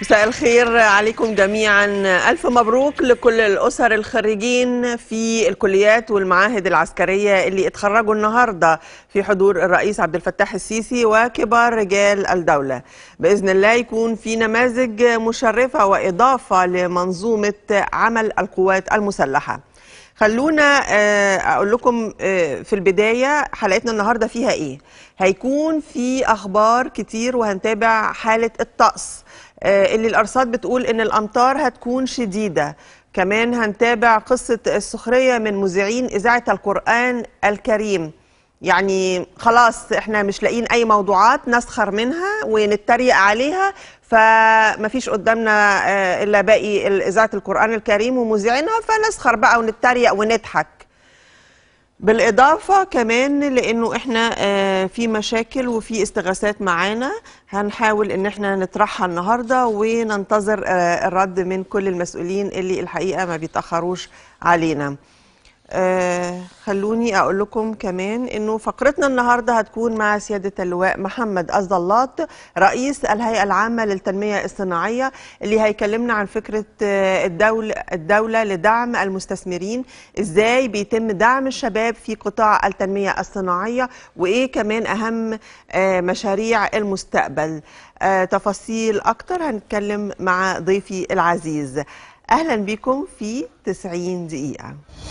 مساء الخير عليكم جميعا. ألف مبروك لكل الأسر الخريجين في الكليات والمعاهد العسكرية اللي اتخرجوا النهاردة في حضور الرئيس عبد الفتاح السيسي وكبار رجال الدولة. بإذن الله يكون في نماذج مشرفة وإضافة لمنظومة عمل القوات المسلحة. خلونا أقول لكم في البداية حلقتنا النهاردة فيها إيه. هيكون في أخبار كتير وهنتابع حالة الطقس اللي الأرصاد بتقول إن الأمطار هتكون شديدة. كمان هنتابع قصة السخرية من مذيعين إذاعة القرآن الكريم، يعني خلاص إحنا مش لاقيين أي موضوعات نسخر منها ونتريق عليها، فمفيش قدامنا إلا باقي إذاعة القرآن الكريم ومذيعينها، فنسخر بقى ونتريق ونضحك. بالإضافة كمان لأنه إحنا في مشاكل وفي استغاثات معانا هنحاول إن إحنا نطرحها النهاردة، وننتظر الرد من كل المسؤولين اللي الحقيقة ما بيتأخروش علينا. خلوني أقول لكم كمان إنه فقرتنا النهاردة هتكون مع سيادة اللواء محمد أزلاط رئيس الهيئة العامة للتنمية الصناعية، اللي هيكلمنا عن فكرة الدولة لدعم المستثمرين، إزاي بيتم دعم الشباب في قطاع التنمية الصناعية، وإيه كمان أهم مشاريع المستقبل. تفاصيل أكتر هنتكلم مع ضيفي العزيز. أهلا بكم في 90 دقيقة.